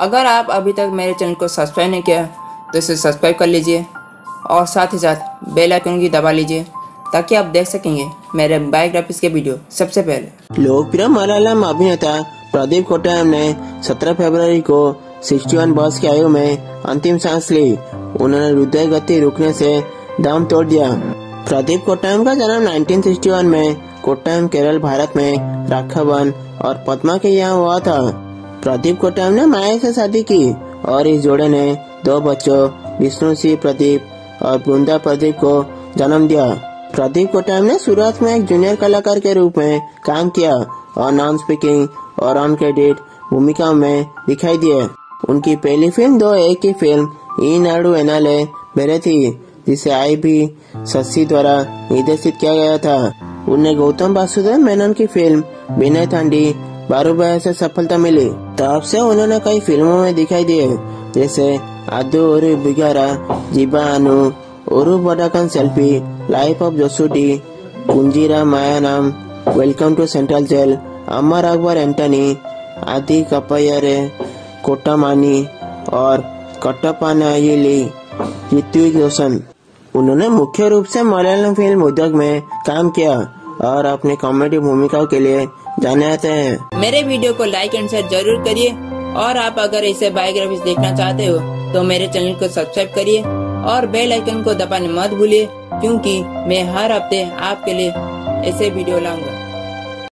अगर आप अभी तक मेरे चैनल को सब्सक्राइब नहीं किया तो इसे सब्सक्राइब कर लीजिए और साथ ही साथ बेल आइकन की दबा लीजिए ताकि आप देख सकेंगे मेरे बायोग्राफीज के वीडियो सबसे पहले। लोकप्रिय मलयालम अभिनेता प्रदीप कोट्टायम ने 17 फरवरी को 61 वर्ष की आयु में अंतिम सांस ली। उन्होंने हृदय गति रुकने से दम तोड़ दिया। प्रदीप कोट्टायम का जन्म 1961 में कोट्टायम केरल भारत में राखावन और पदमा के यहाँ हुआ था। प्रदीप कोट्टायम ने माया से शादी की और इस जोड़े ने 2 बच्चों विष्णु सी प्रदीप और बुंदा प्रदीप को जन्म दिया। प्रदीप कोट्टायम ने शुरुआत में एक जूनियर कलाकार के रूप में काम किया और नॉन स्पीकिंग और ऑन क्रेडिट भूमिका में दिखाई दिए। उनकी पहली फिल्म 2001 की फिल्म इनाडु एनाल भेरे थी, जिसे आई शशि द्वारा निर्देशित किया गया था। उन्हें गौतम वासुदेव मेनन की फिल्म विनय थी बारूबा से सफलता मिली। तब से उन्होंने कई फिल्मों में दिखाई दिए जैसे आदू और जीबा, अनु और selfie, life of Josutty, Kunjiramayanam, welcome to तो सेंट्रल जेल, अमर अकबर एंटनी आदि, कपायरे कोटा और कट्टानी ऋतु रोशन। उन्होंने मुख्य रूप से मलयालम फिल्म उद्योग में काम किया और अपने कॉमेडी भूमिकाओं के लिए जाने जाते हैं। मेरे वीडियो को लाइक एंड शेयर जरूर करिए और आप अगर इसे बायोग्राफीज देखना चाहते हो तो मेरे चैनल को सब्सक्राइब करिए और बेल आइकन को दबाने मत भूलिए क्योंकि मैं हर हफ्ते आपके लिए ऐसे वीडियो लाऊंगा।